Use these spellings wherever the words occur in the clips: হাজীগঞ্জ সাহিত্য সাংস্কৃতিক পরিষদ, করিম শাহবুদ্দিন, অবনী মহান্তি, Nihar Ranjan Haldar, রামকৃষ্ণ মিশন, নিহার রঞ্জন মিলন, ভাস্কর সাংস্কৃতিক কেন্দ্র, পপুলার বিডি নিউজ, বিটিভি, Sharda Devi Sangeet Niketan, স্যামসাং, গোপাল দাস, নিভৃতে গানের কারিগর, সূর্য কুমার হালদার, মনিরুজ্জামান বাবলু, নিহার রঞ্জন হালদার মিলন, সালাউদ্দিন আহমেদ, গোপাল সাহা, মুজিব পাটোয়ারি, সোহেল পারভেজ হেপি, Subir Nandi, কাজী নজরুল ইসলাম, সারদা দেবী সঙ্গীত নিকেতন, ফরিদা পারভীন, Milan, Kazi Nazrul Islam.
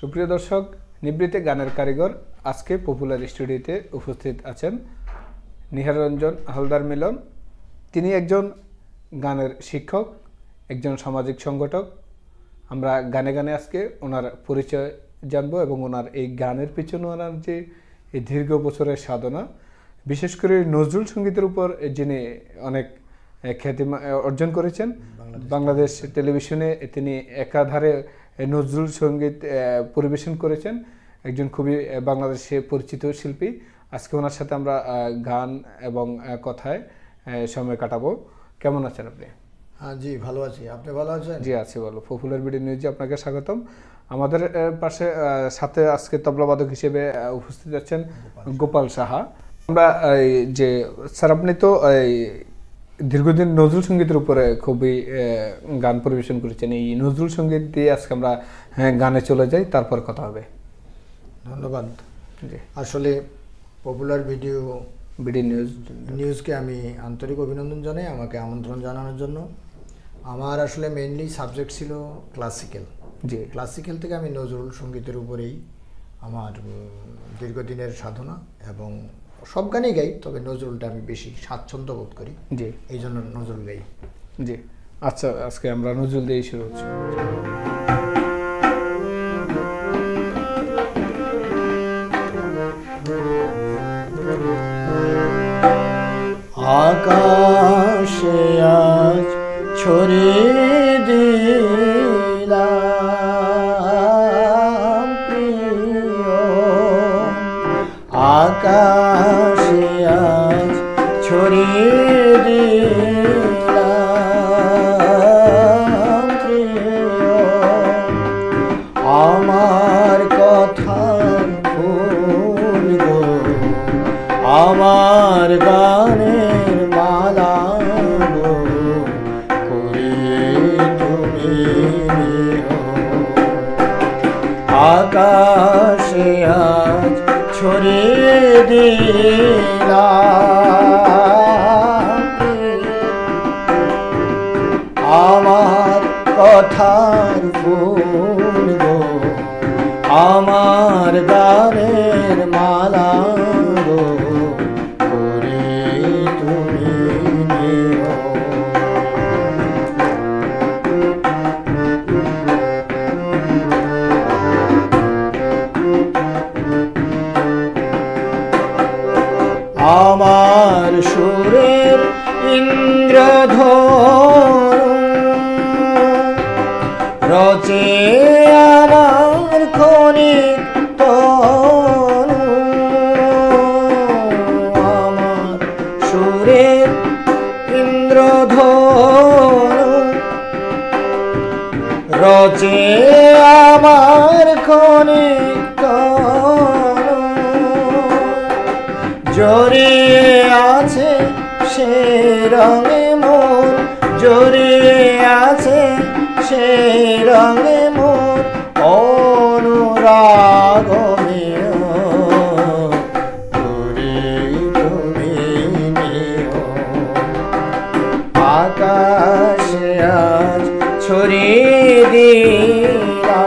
सुप्रिय दर्शक निवृत्ति गानेर कारीगर आज के पपुलर स्टूडियोते उपस्थित आछेन निहार रंजन हलदार मिलन। तिनी एकजन गानेर शिक्षक, एकजन सामाजिक संगठक। आमरा गाने गाने आज के ओनार परिचय जानबो एबं ओनार एई गानेर पिछने ओनार जे एई दीर्घ बछरेर साधना, विशेष करे नजरुल संगीतेर उपर जिनि अनेक ख्याति अर्जन करेछेन। बांग्लादेश टेलिभिशने तिनि एकाधारे नजरुल संगीत परिवेशन करेছেন। एकजन खूब बांग्लादेशे परिचित शिल्पी। आज के ओनार साथे आमरा गान एवं कथाय समय काटाबो। केमन आছেন আপনি? हाँ जी, ভালো আছি। আপনি ভালো আছেন? जी আছি ভালো। পপুলার বিডি নিউজে আপনাকে স্বাগতম। আমাদের পাশে সাথে আজকে তবলাবাদক হিসেবে উপস্থিত আছেন গোপাল সাহা। আমরা যে স্যার, আপনি তো দীর্ঘদিন নজরুল সঙ্গীতের উপরে খুবই গান পরিবেশন করেছেন। এই নজরুল সঙ্গীত দিয়ে আজকে আমরা গানে চলে যাই, তারপর কথা হবে। ধন্যবাদ। আসলে পপুলার বিডি নিউজকে আমি আন্তরিক অভিনন্দন জানাই আমাকে আমন্ত্রণ জানানোর জন্য। আমার আসলে মেইনলি সাবজেক্ট ছিল ক্লাসিক্যাল। জি, ক্লাসিক্যাল থেকে আমি নজরুল সঙ্গীতের উপরেই আমার দীর্ঘদিনের সাধনা, এবং সব গানই গাই, তবে নজরুলটা আমি বেশি স্বাচ্ছন্দ্য বোধ করি। জি, এই জন্য নজরুল গাই। জি আচ্ছা, আজকে আমরা নজরুল দিয়ে শুরু করছি। আকাশে আজ ছড়িয়ে দিলা आकाशिया छोड़ी दिला आमार कथा भूलबो आमार गानेर माला गो कोरिये तुमी हो आकाशिया छोड़ी दिला आमार कथार फूल गो आमार गानेर माला गो कोरिये तुमी हो। आमार सुरेर इंद्रधनु रचे आमार खनिक तनु आमार सुरेर इंद्रधनु रचे आमार खनिक জড়িয়ে আছে সে রঙে মোর জড়িয়ে আছে সে রঙে মোর অনুরাগ আকাশে আজ ছড়িয়ে দিলা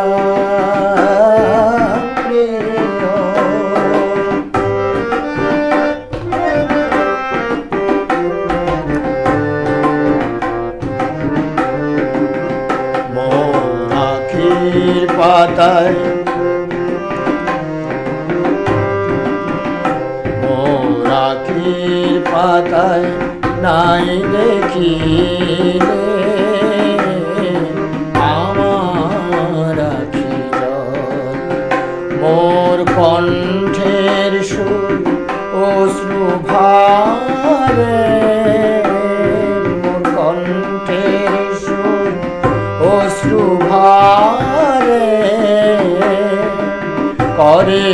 मोरा खीर पाताय नाई देखी आमारा खीर मोर कण्ठेर सुर अश्रु भारे मोर कण्ठेर सुर अश्रु भारे करे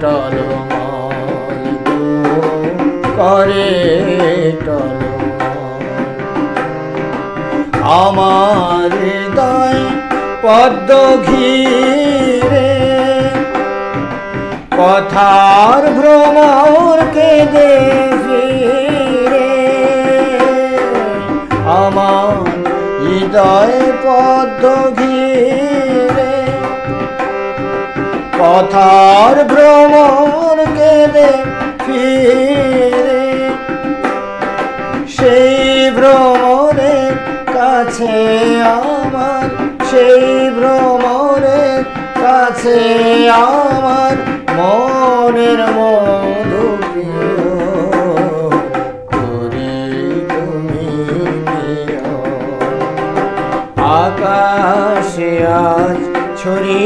टलमल करे टलमल आमार हृदय पद्म घिरे कथार भ्रमर के देखे आमार हृदय पद्म घिरे পথার ভ্রমণ কেঁদে ফিরে সেই ভ্রমণের কাছে আমার সেই ভ্রমণের কাছে আমার মনের মধু आकाशे आज छोड़ी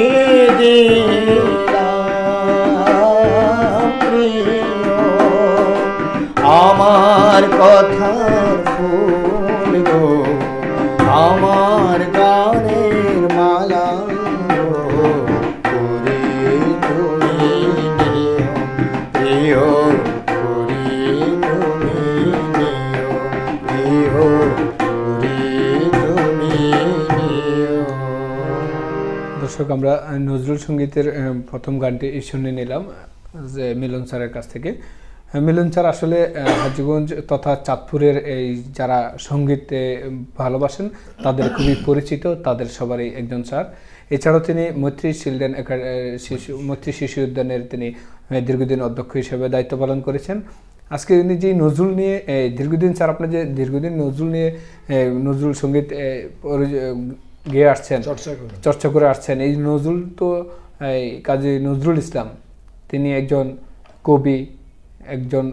दिलाम प्रियो आमार कथार फूल गो आमार गानेर माला गो करे तुमी नियो प्रियो करे तुमी नियो प्रियो दर्शक आमरा नजरुल संगीतेर प्रथम गानटी शुने निलाम मिलन सारेर काछ थेके। मिलन सार आसले हाजीगंज तथा चाँदपुरेर जारा संगीते भालोबासेन तादेर खुबই परिचित तादेर सबारই एकजन सार। एछाड़ाओ तिनि मैत्री चिल्ड्रेन मैत्री शिशु उद्यानेर तिनि दीर्घदिन अध्यक्ष हिसेबे दायित्व पालन करेछेन। আজকে উনি যে নজরুল নিয়ে দীর্ঘদিন স্যার আপনি যে দীর্ঘদিন নজরুল নিয়ে নজরুল সঙ্গীত গেয়ে আসছেন চর্চা করে আসছেন। এই নজরুল তো কাজী নজরুল ইসলাম তিনি একজন কবি, একজন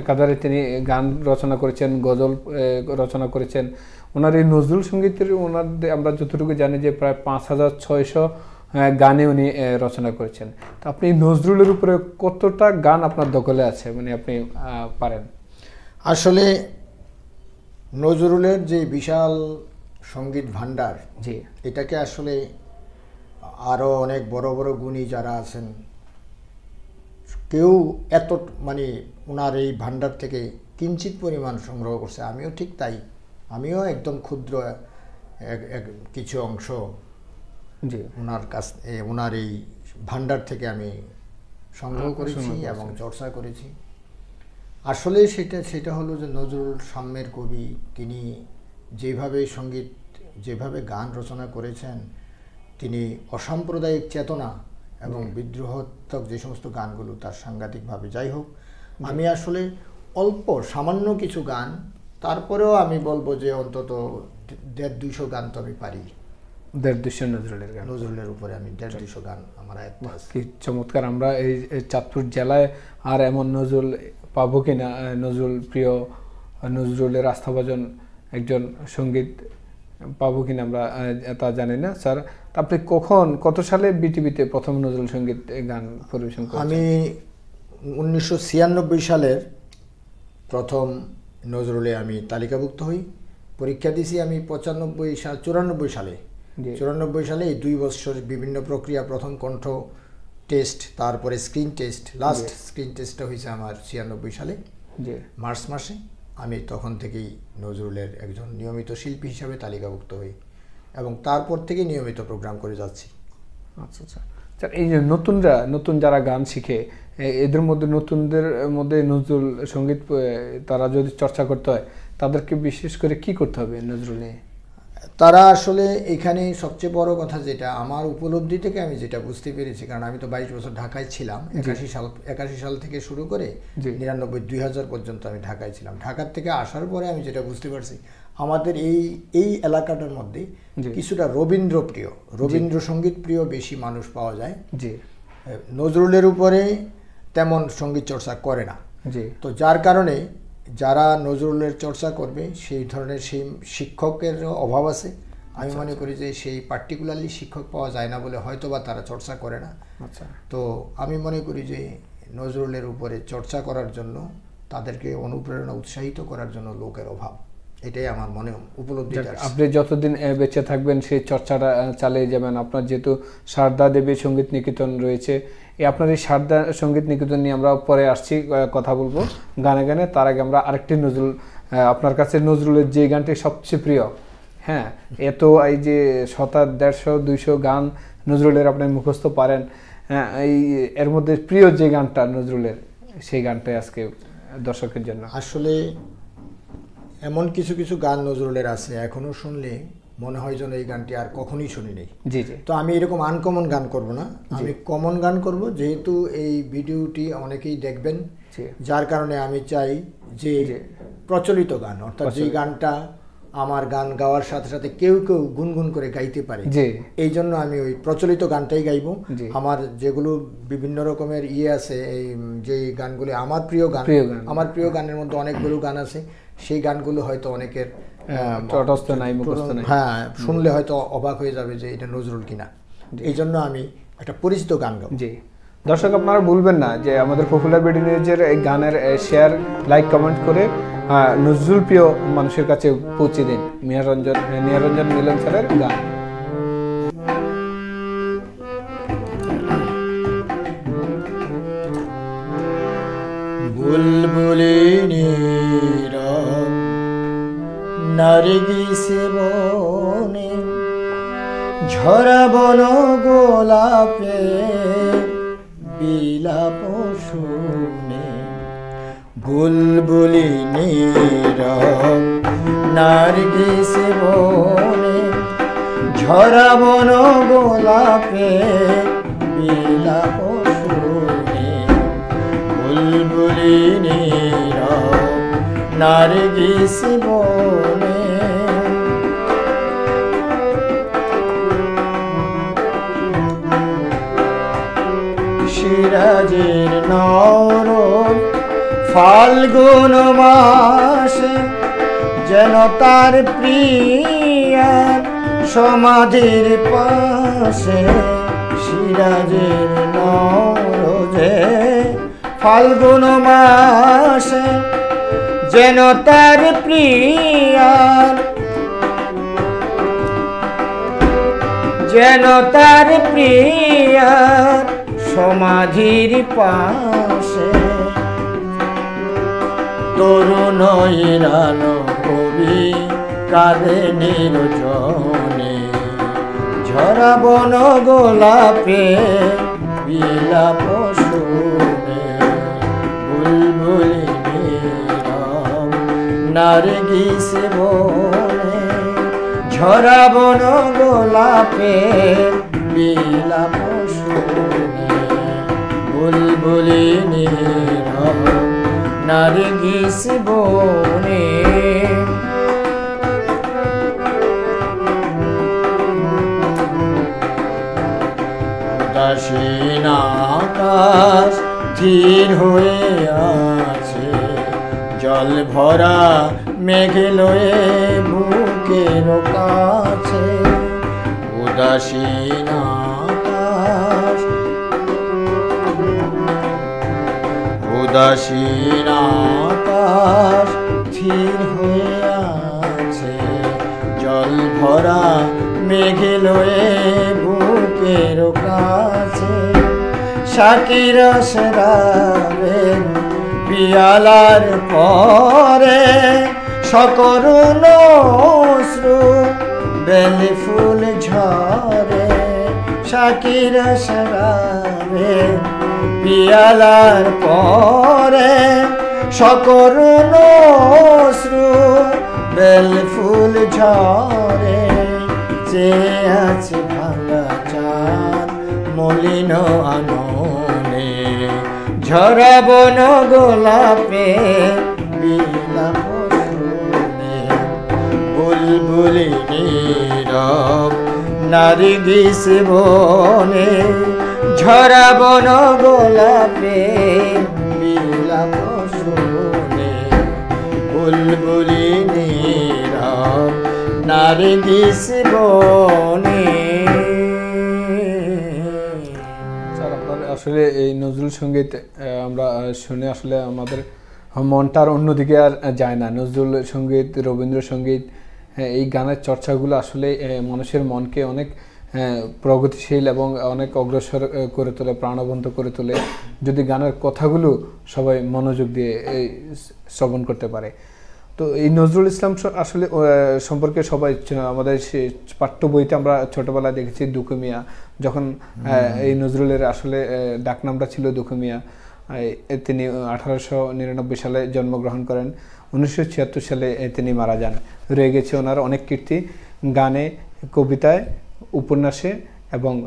একাধারে তিনি গান রচনা করেছেন, গজল রচনা করেছেন। ওনার এই নজরুল সঙ্গীতের ওনার আমরা যতটুকু জানি যে প্রায় ৫৬০০ गाने उन्नी रचना करेছেন। तो अपनी नजरुलेर उपरे कतटा गान आपनार दखले आछे माने अपनी पारेन? आसले नजरुलेर जे विशाल संगीत भाण्डार जी एटाके आसले आरो अनेक बड़ बड़ गुणी जारा आछेन केउ एत माने उनार एई भाण्डार थेके किंचित परिमाण संग्रह करछे। आमिओ ठीक ताई, आमिओ एकदम क्षुद्र एक किछु अंश जी उनार कास उनार एई भाण्डार थेके आमी संग्रह करेছি এবং চর্চা করেছি। আসলে সেটা হলো যে নজরুল সাম্যের কবি, তিনি যেভাবে সঙ্গীত যেভাবে গান রচনা করেছেন তিনি অসাম্প্রদায়িক চেতনা এবং বিদ্রোহাত্মক যে সমস্ত গানগুলো তার সাংঘাতিকভাবে যাই হোক আমি আসলে অল্প সামান্য কিছু গান তারপরেও আমি বলবো যে অন্তত ১০০-২০০ গান তো আমি পারি। নজরুলের উপরে আমি ১০০-২০০ গান আমার আয়ত্ত আছে। কি চমৎকার! আমরা এই চাঁদপুর জেলায় আর এমন নজরুল পাবো কিনা, নজরুল প্রিয় নজরুলের আস্থাভাজন একজন সঙ্গীত পাবো কিনা আমরা তা জানি না। স্যার আপনি কখন কত সালে বিটিভিতে প্রথম নজরুল সঙ্গীত গান পরিবেশন করেন? আমি ১৯৯৬ সালের প্রথম নজরুলে আমি তালিকাভুক্ত হই। পরীক্ষা দিয়েছি আমি ৯৫ সাল ৯৪ সালে। ৯৪ সালে এই ২ বছর বিভিন্ন প্রক্রিয়া, প্রথম কণ্ঠ টেস্ট, তারপরে স্ক্রিন টেস্ট, লাস্ট স্ক্রিন টেস্টটা হয়েছে আমার ৯৬ সালে মার্চ মাসে। আমি তখন থেকেই নজরুলের একজন নিয়মিত শিল্পী হিসাবে তালিকাভুক্ত হই এবং তারপর থেকে নিয়মিত প্রোগ্রাম করে যাচ্ছি। আচ্ছা স্যার, এই যে নতুন যারা গান শিখে এদের মধ্যে নতুনদের মধ্যে নজরুল সঙ্গীত তারা যদি চর্চা করতে হয় তাদেরকে বিশেষ করে কি করতে হবে নজরুলে? তারা আসলে এখানে সবচেয়ে বড় কথা যেটা আমার উপলব্ধি থেকে আমি যেটা বুঝতে পেরেছি, কারণ আমি তো ২২ বছর ঢাকায় ছিলাম। ৮১ সাল থেকে শুরু করে ৯৯-২০০০ পর্যন্ত আমি ঢাকায় ছিলাম। ঢাকার থেকে আসার পরে আমি যেটা বুঝতে পারছি আমাদের এই এলাকাটার মধ্যে কিছুটা রবীন্দ্রপ্রিয়, রবীন্দ্রসঙ্গীত প্রিয় বেশি মানুষ পাওয়া যায়। নজরুলের উপরে তেমন সঙ্গীত চর্চা করে না। তো যার কারণে যারা নজরুলের চর্চা করবে সেই ধরনের সেই শিক্ষকের অভাব আছে। আমি মনে করি যে সেই পার্টিকুলারলি শিক্ষক পাওয়া যায় না বলে হয়তো বা তারা চর্চা করে না। তো আমি মনে করি যে নজরুলের উপরে চর্চা করার জন্য তাদেরকে অনুপ্রেরণা উৎসাহিত করার জন্য লোকের অভাব, এটাই আমার মনে উপলব্ধি। আপনি যতদিন বেঁচে থাকবেন সেই চর্চাটা চালিয়ে যাবেন। আপনার যেহেতু সারদা দেবী সঙ্গীত নিকেতন রয়েছে, এই আপনার এই সারদা সঙ্গীত নিকেতন নিয়ে আমরা পরে আসছি, কথা বলবো গানে। তার আগে আমরা আরেকটি নজরুল, আপনার কাছে নজরুলের যে গানটি সবচেয়ে প্রিয়, হ্যাঁ এত এই যে ১০০-১৫০-২০০ গান নজরুলের আপনি মুখস্থ পারেন, হ্যাঁ এই এর মধ্যে প্রিয় যে গানটা নজরুলের সেই গানটাই আজকে দর্শকের জন্য। আসলে এমন কিছু কিছু গান নজরুলের আছে এখনো শুনলে মনে হয় যেন এই গানটি আর কখনোই শুনি নাই। জি জি। তো আমি এরকম আনকমন গান করব না, আমি কমন গান করব, যেহেতু এই ভিডিওটি অনেকেই দেখবেন যার কারণে আমি চাই যে প্রচলিত গান, অর্থাৎ যে গানটা আমার গান গাওয়ার সাথে সাথে কেউ কেউ গুনগুন করে গাইতে পারে, এই জন্য আমি ওই প্রচলিত গানটাই গাইব। আমার যেগুলো বিভিন্ন রকমের ইয়ে আছে, এই যে গানগুলি আমার প্রিয় গান, আমার প্রিয় গানের মধ্যে অনেকগুলো গান আছে, সেই গানগুলো হয়তো অনেকের তটস্থ নাই, মুখস্থ নাই, হ্যাঁ শুনলে হয়তো অবাক হয়ে যাবে যে এটা নজরুল কিনা, এই জন্য আমি একটা পরিচিত গান গাবো। জি দর্শক, আপনারা ভুলবেন না যে আমাদের পপুলার বিডি নিউজের এই গানের শেয়ার লাইক কমেন্ট করে নজরুল প্রিয় মানুষের কাছে পৌঁছে দিন। নিহার রঞ্জন মিলন স্যারের গান। নারগিসে বনে ঝরা বন গোলাপে বিলাপ শুনে বুলবুলি নীরব। নারগিসে বনে ঝরা বন গোলাপে বিলাপ শুনে বুলবুলি নীরব নারগিস বনে। সিরাজের নরম ফাল্গুন মাসে যেন তার প্রিয়ার সমাধির পাশে, সিরাজের নরজে ফাল্গুন মাসে যেন তার প্রিয়ার, যেন তার প্রিয়ার সমাধির পাশে। তরুণ ইরানো কবি কাঁধে নিরোচনে ঝরা বন গোলাপে বিলাপ শুনে বুলবুলি নারগিস বনে ঝরা বন গোলাপে বিলাপ শুনে বুলবুলি নীরব নারগিস বনে। উদাসীন আকাশ স্থির হয়ে আছে জল ভরা মেঘলয়ে বুকের কাছে, উদাসীন আকাশ, উদাসীন আকাশ স্থির হয়ে আছে জল ভরা মেঘলয়ে বুকের কাছে। শাকির সরাবে পিয়ালার পরে সকরুণ অশ্রু বেলি ফুল ঝরে, শাকির সরাবে পিয়ালার পরে সকরুণ অশ্রু বেলি ফুল ঝরে। যে আছে ভাঙা চাঁদ মলিন আননে ঝরা বন গোলাপে বিলাপ শুনে বুলবুলি নীরব নারগিস বনে ঝরা বন গোলাপে বিলাপ শুনে বুলবুলি নীরব নারগিস বনে। আসলে এই নজরুল সঙ্গীত আমরা শুনে আসলে আমাদের মনটা আর অন্যদিকে আর যায় না। নজরুল সঙ্গীত, রবীন্দ্রসঙ্গীত, এই গানের চর্চাগুলো আসলে মানুষের মনকে অনেক প্রগতিশীল এবং অনেক অগ্রসর করে তোলে, প্রাণবন্ত করে তোলে, যদি গানের কথাগুলো সবাই মনোযোগ দিয়ে শ্রবণ করতে পারে। তো এই নজরুল ইসলাম আসলে সম্পর্কে সবাই আমাদের পাঠ্য বইতে আমরা ছোটবেলায় দেখেছি দুকুমিয়া, যখন এই নজরুলের আসলে ডাকনামটা ছিল দুকুমিয়া। তিনি 1899 সালে জন্মগ্রহণ করেন, 1976 সালে তিনি মারা যান। রয়ে গেছে ওনার অনেক কীর্তি, गाने कविताय उपन्यासे एवं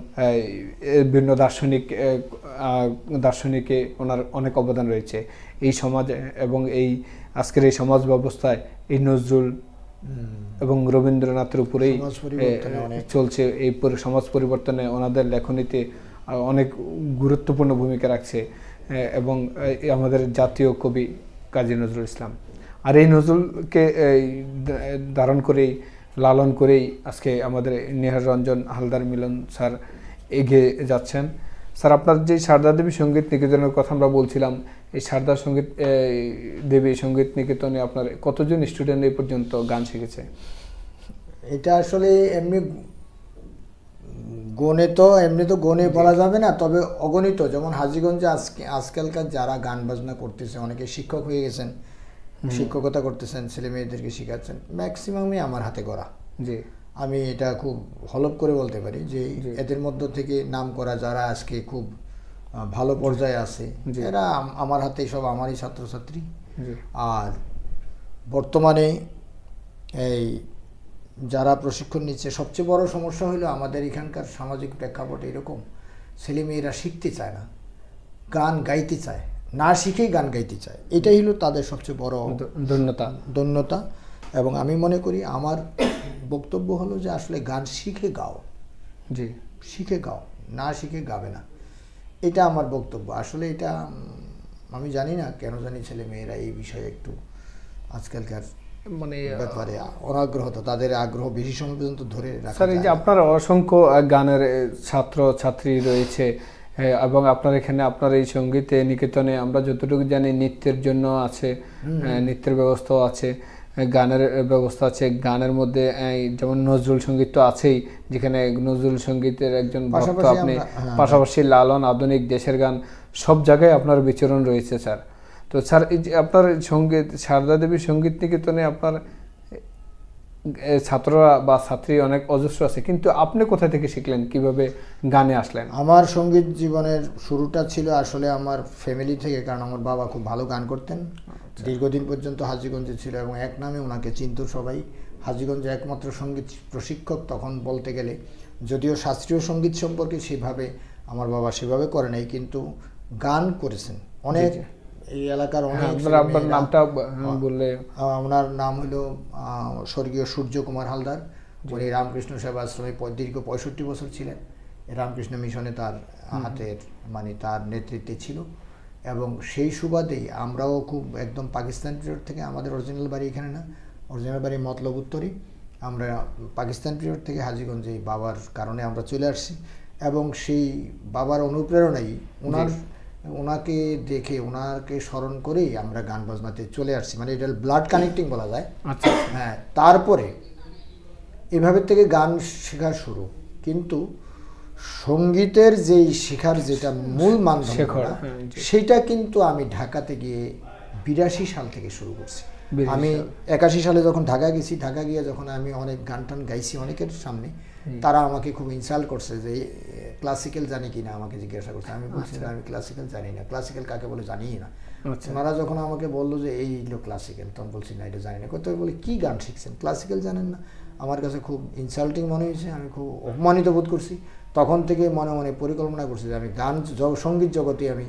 भिन्न दार्शनिक दार्शनिके ओनार अनेक अवदान रयेछे एई समाज एवं एई आजकेर एई समाज व्यवस्थाय एई नजरुल एवं रवींद्रनाथेर उपरेई चलछे एई समाज परिवर्तने ओनादेर लेखनीते अनेक गुरुत्वपूर्ण भूमिका राखछे एवं आमादेर जातीय कवि काजी नजरुल इस्लाम और ये नजरुल के धारण कर लालन कर आज के निहार रंजन हालदार मिलन सर एगे जाच्छेन। सर आपनार जे शारदा देवी संगीत निकेतन कथा आमरा बोलछिलाम शारदा देवी संगीत निकेतने आपनार कतजन स्टूडेंट ए पर्यन्त गान शिखेछे? एटा आसले एमनि गणे तो एमनि तो गणे पड़ा जाबे ना, तबे अगणित जेमन हाजीगंजे आजकलकार जारा गान बाजना करतेछे अनेके शिक्षक हये गेछेन, शिक्षकता करतेছেন ছেলে মেয়েদেরকে শেখাচ্ছেন ম্যাক্সিমামই আমার হাতে গড়া। জি আমি এটা খুব হলপ করে বলতে পারি যে এদের মধ্য থেকে নাম করা যারা আজকে খুব ভালো পর্যায়ে আছে এরা আমার হাতেই সব আমারই ছাত্রছাত্রী। আর বর্তমানে এই যারা প্রশিক্ষণ নিচ্ছে সবচেয়ে বড় সমস্যা হলো আমাদের এখানকার সামাজিক প্রেক্ষাপট এরকম ছেলে মেয়েরা শিখতে চায় না, গান গাইতে চায় ना शिखे गान गाइते चाय, एटाई हलो तादेर सबचेये बड़ धन्यता धन्यता। एबं आमी मने करी आमार बक्तब्य हलो जे आसले गान शिखे गाओ। जी शिखे गाओ, ना शिखे गाबे ना, एटा आमार बक्तब्य। आसले एटा आमी जानि ना केन जानि छेले मेयेरा एई विषये एकटु आजकलकार মানে ব্যাপারে অনাগ্রহতা তাদের আগ্রহ বেশি সময় পর্যন্ত ধরে রাখা। স্যার এই যে আপনার অসংখ্য গানের ছাত্র ছাত্রী রয়েছে এবং আপনার এখানে আপনার এই সঙ্গীতে নিকেতনে আমরা যতটুকু জানি নৃত্যের জন্য আছে, নৃত্যের ব্যবস্থা আছে, গানের ব্যবস্থা আছে। গানের মধ্যে যেমন নজরুল সঙ্গীত তো আছেই, যেখানে নজরুল সঙ্গীতের একজন ভক্ত আপনি, পাশাপাশি লালন আধুনিক দেশের গান সব জায়গায় আপনার বিচরণ রয়েছে। স্যার তো স্যার আপনার সঙ্গীত শারদা দেবী সঙ্গীত নিকেতনে আপনার ছাত্ররা বা ছাত্রী অনেক অজস্র আছে, কিন্তু আপনি কোথা থেকে শিখলেন, কিভাবে গানে আসলেন? আমার সঙ্গীত জীবনের শুরুটা ছিল আসলে আমার ফ্যামিলি থেকে, কারণ আমার বাবা খুব ভালো গান করতেন, দীর্ঘদিন পর্যন্ত হাজীগঞ্জে ছিল এবং এক নামে ওনাকে চিনত সবাই। হাজীগঞ্জে একমাত্র সঙ্গীত প্রশিক্ষক তখন বলতে গেলে, যদিও শাস্ত্রীয় সঙ্গীত সম্পর্কে সেভাবে আমার বাবা সেভাবে করে নাই, কিন্তু গান করেছেন অনেক এই এলাকার অনেক। আপনার নামটা বললে? ওনার নাম হলো স্বর্গীয় সূর্য কুমার হালদার। উনি রামকৃষ্ণ সেবা আশ্রমে দীর্ঘ ৬৫ বছর ছিলেন, রামকৃষ্ণ মিশনে তার হাতের মানে তার নেতৃত্বে ছিল। এবং সেই সুবাদেই আমরাও খুব একদম পাকিস্তান পিরিয়ড থেকে, আমাদের অরিজিনাল বাড়ি এখানে না, অরিজিনাল বাড়ি মতলব উত্তরই, আমরা পাকিস্তান পিরিয়ড থেকে হাজীগঞ্জে বাবার কারণে আমরা চলে আসছি। এবং সেই বাবার অনুপ্রেরণাই ওনাকে দেখে ওনাকে স্মরণ করেই আমরা গান বাজনাতে চলে আসছি, মানে এটা ব্লাড কানেক্টিং বলা যায়। আচ্ছা হ্যাঁ, তারপরে এভাবে থেকে গান শেখার শুরু। কিন্তু সঙ্গীতের যেই শেখার যেটা মূল মাধ্যম সেটা কিন্তু আমি ঢাকাতে গিয়ে ৮২ সাল থেকে শুরু করছি। আমি ৮১ সালে যখন ঢাকা গেছি, ঢাকা গিয়ে যখন আমি অনেক গান টান গাইছি অনেকের সামনে, তারা আমাকে খুব ইনসাল্ট করছে যে ক্লাসিক্যাল জানি কিনা আমাকে জিজ্ঞাসা করছে। আমি বলছি আমি ক্লাসিক্যাল জানি না, ক্লাসিক্যাল কাকে বলে জানি না। ওনারা যখন আমাকে বললো যে এই হলো ক্লাসিক্যাল, তখন বলছি না এটা জানি না। কত বলে কি গান শিখছেন, ক্লাসিক্যাল জানেন না? আমার কাছে খুব ইনসাল্টিং মনে হয়েছে, আমি খুব অপমানিত বোধ করছি। তখন থেকে মনে মনে পরিকল্পনা করছি যে আমি গান সঙ্গীত জগতে আমি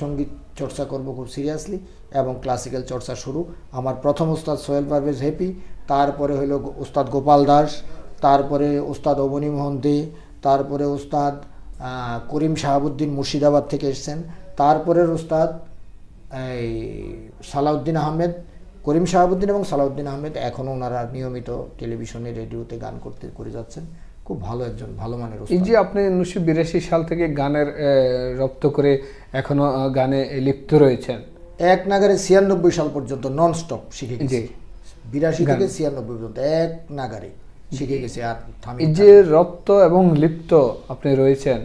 সঙ্গীত চর্চা করব খুব সিরিয়াসলি, এবং ক্লাসিক্যাল চর্চা শুরু। আমার প্রথম উস্তাদ সোহেল পারভেজ হেপি, তারপরে হলো উস্তাদ গোপাল দাস, তারপরে উস্তাদ অবনী মহান্তি, তারপরে উস্তাদ করিম শাহবুদ্দিন মুর্শিদাবাদ থেকে এসেছেন, তারপরের উস্তাদ এই সালাউদ্দিন আহমেদ। করিম শাহবুদ্দিন এবং সালাউদ্দিন আহমেদ এখনও ওনারা নিয়মিত টেলিভিশনে রেডিওতে গান করে যাচ্ছেন, খুব ভালো একজন ভালো মানের উস্তাদ। এই যে আপনি ১৯৮২ সাল থেকে গানের রপ্ত করে এখনও গানে লিপ্ত রয়েছেন, এক নাগারে ৯৬ সাল পর্যন্ত ননস্টপ শিখে গেছি, ৮২ থেকে ৯৬ পর্যন্ত এক নাগারে শিখে গেছে। আর এই যে রপ্ত এবং লিপ্ত আপনি রয়েছেন,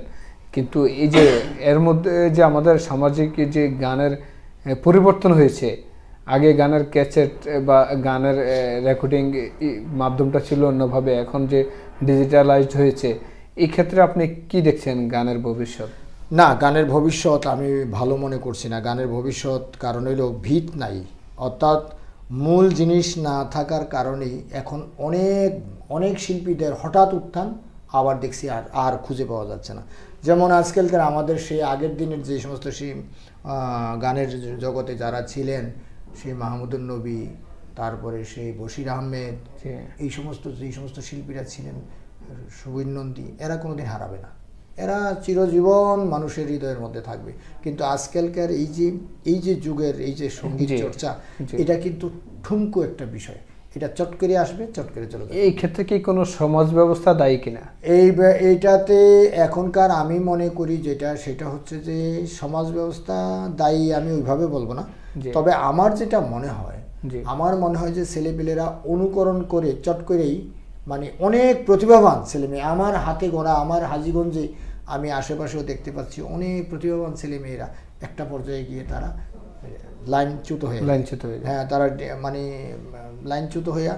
কিন্তু এই যে এর মধ্যে যে আমাদের সামাজিক যে গানের পরিবর্তন হয়েছে, আগে গানের ক্যাসেট বা গানের রেকর্ডিং মাধ্যমটা ছিল অন্যভাবে, এখন যে ডিজিটালাইজড হয়েছে, এই ক্ষেত্রে আপনি কি দেখছেন গানের ভবিষ্যৎ? না, গানের ভবিষ্যৎ আমি ভালো মনে করছি না। গানের ভবিষ্যৎ কারণ হইল ভিত নাই, অর্থাৎ मूल जिनिस ना थाकार कारणे एखन अनेक अनेक शिल्पीदेर हठात् उत्थान आबार देखछि आर खुंजे पावा जाच्छे ना। जेमन आजकलकार आमादेर सेई आगेर दिनेर जे समस्त सेई गानेर जगते जारा छिलेन सेई महमुदुर नबी तारपरे सेई बशिर आहमेद এই সমস্ত शिल्पीरा छिलेन सुबीर नंदी एरा कोनोदिन हाराबे ना, एरा चिरजीवन मानुषेर हृदयेर मध्य थाकबे। किन्तु आजकलकार এই যে जुगेर এই যে संगीत चर्चा এটা কিন্তু ठुमको একটা বিষয়, এটা চট করে আসবে চট করে চলে যাবে। এই ক্ষেত্রে কি কোনো সমাজ ব্যবস্থা দায়ী কিনা এইটাতে? এখনকার আমি মনে করি যেটা সেটা হচ্ছে যে সমাজ ব্যবস্থা দায়ী আমি ওইভাবে বলবো না, তবে আমার যেটা মনে হয় যে ছেলেপিলেরা অনুকরণ করে চট করেই মানে অনেক প্রতিভাবান ছেলেমেয়ে আমার হাতে গোনা আমার হাজীগঞ্জে আমি আশেপাশেও দেখতে পাচ্ছি অনেক প্রতিভাবান ছেলেমেয়েরা একটা পর্যায়ে গিয়ে তারা লাইনচ্যুত হয়ে হ্যাঁ তারা মানে লাইনচ্যুত হয়ে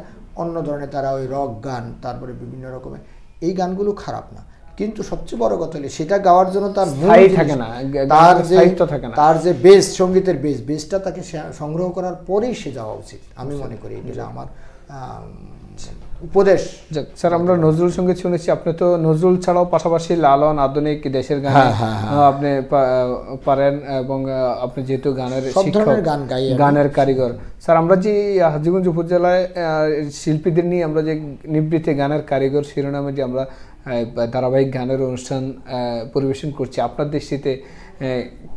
অন্য ধরনের তারা ওই রক গান তারপরে বিভিন্ন রকমের এই গানগুলো খারাপ না, কিন্তু সবচেয়ে বড় কথা হলো সেটা গাওয়ার জন্য তার মূল থাকে না, তার যে বেস সংগীতের বেসটা তাকে সংগ্রহ করার পরেই সে যাওয়া উচিত আমি মনে করি, এটা আমার উপদেশ। স্যার আমরা নজরুল সঙ্গীত শুনেছি, আপনি তো নজরুল ছাড়াও পাশাপাশি লালন আধুনিক দেশের গান আপনি পারেন এবং আপনি যেহেতু গানের শিক্ষক গানের কারিগর, স্যার আমরা যে হাজীগঞ্জ উপজেলায় শিল্পীদের নিয়ে আমরা যে নিবৃত্তে গানের কারিগর শিরোনামে যে আমরা ধারাবাহিক গানের অনুষ্ঠান পরিবেশন করছি আপনার দৃষ্টিতে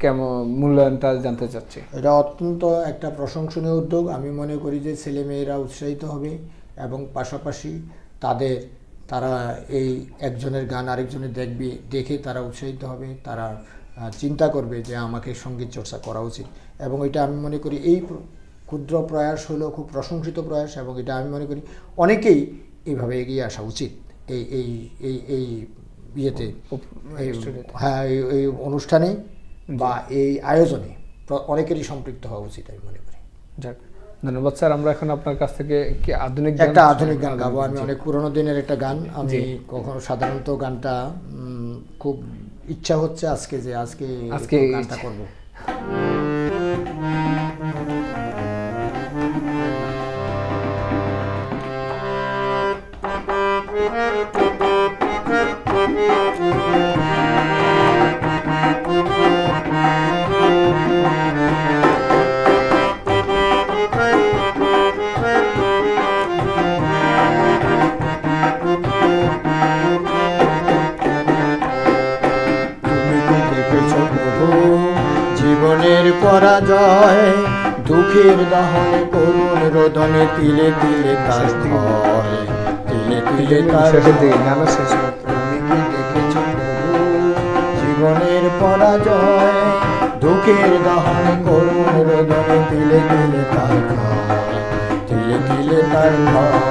কেমন মূল্যায়নটা জানতে চাচ্ছি। এটা অত্যন্ত একটা প্রশংসনীয় উদ্যোগ, আমি মনে করি যে ছেলেমেয়েরা উৎসাহিত হবে এবং পাশাপাশি তারা এই একজনের গান আরেকজনের দেখে তারা উৎসাহিত হবে, তারা চিন্তা করবে যে আমাকে সঙ্গীত চর্চা করা উচিত এবং এটা আমি মনে করি এই ক্ষুদ্র প্রয়াস হলো খুব প্রশংসিত প্রয়াস এবং এটা আমি মনে করি অনেকেই এইভাবে এগিয়ে আসা উচিত এই এই এই এই বিয়েতে হ্যাঁ এই অনুষ্ঠানে বা এই আয়োজনে অনেকেরই সম্পৃক্ত হওয়া উচিত আমি মনে করি। যাক ধন্যবাদ স্যার, আমরা এখন আপনার কাছ থেকে কি একটা আধুনিক গান গাবো। আমি অনেক পুরনো দিনের একটা গান, আমি কখনো সাধারণত গানটা খুব ইচ্ছা হচ্ছে আজকে গানটা করব। পরাজয় দুঃখের দহনে করুণ রোদনে তিলে তিলে তার ভয় তিলে তিলে তার জীবনের পরাজয় দুঃখের দহনে করুণ রোদনে তিলে তিলে তার ভয় তিলে তিলে তার ভয়।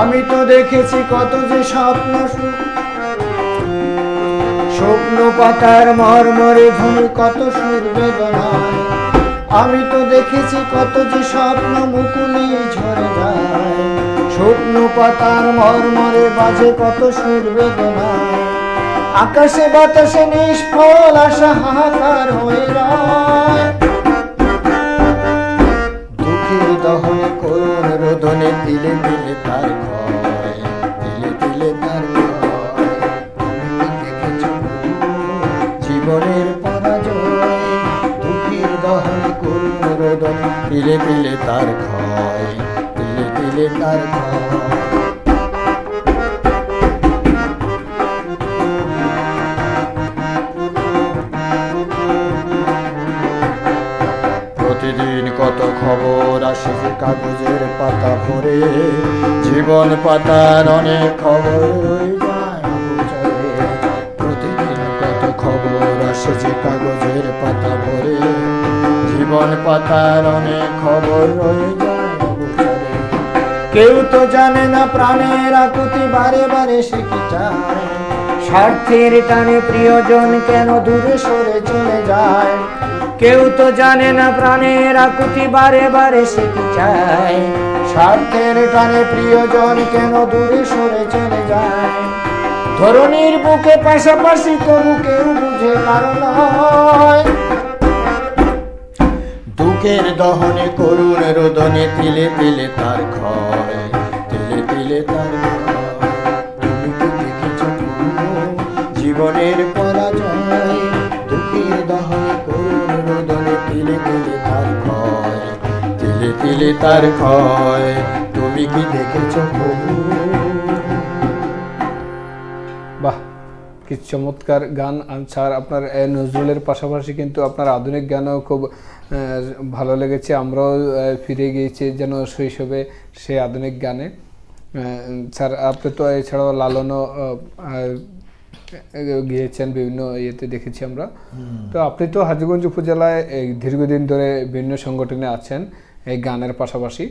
আমি তো দেখেছি কত যে স্বপ্ন শুকনো পাতার মরমরে ধনু কত সুরবেদনা, আমি তো দেখেছি কত যে স্বপ্ন মুকুলে ঝরে যায় শুকনো পাতার মরমরে বাজে কত সুরবেদনা, আকাশে বাতাসে নিষ্ফল আশা হাহাকার হয়ে রয় দুঃখের দহনে করুণ রোদনে তিলে তিলে তার তিলে তিলে তার ক্ষয় তিলে তিলে তার ক্ষয়। প্রতিদিন কত খবর আসে কাগজের পাতা ভরে জীবন পাতার অনেক খবর যায় অগোচরে, প্রতিদিন কত খবর আসে কাগজের পাতা ভরে জীবন পাতার অনেক খবর রয়ে যায় অবসরে, কেউ তো জানে না প্রাণের আকুতি বারে বারে সে কি চায় স্বার্থের টানে প্রিয়জন কেন দূরে সরে চলে যায়, কেউ তো জানে না প্রাণের আকুতি বারে বারে সে কি চায় স্বার্থের টানে প্রিয়জন কেন দূরে সরে চলে যায়, ধরণীর বুকে পাশাপাশি তরু কেউ বুঝে কারো নয়। দুঃখের দহনে করুণ রোদনে তিলে তিলে তার ক্ষয়, তিলে তিলে তার ক্ষয়। তুমি কি দেখেছ জীবনের পরাজয়? দুঃখের দহনে করুণ রোদনে তিলে তিলে তার ক্ষয়, তিলে তিলে তার ক্ষয়। তুমি কি দেখেছ? কি চমৎকার গান। স্যার আপনার নজরুলের পাশাপাশি কিন্তু আপনার আধুনিক গানও খুব ভালো লেগেছে। আমরাও ফিরে গিয়েছি যেন শৈশবে সেই আধুনিক গানে। স্যার আপনি তো এছাড়াও লালনও গিয়েছেন, বিভিন্ন ইয়েতে দেখেছি আমরা। তো আপনি তো হাজীগঞ্জ উপজেলায় দীর্ঘদিন ধরে বিভিন্ন সংগঠনে আছেন, এই গানের পাশাপাশি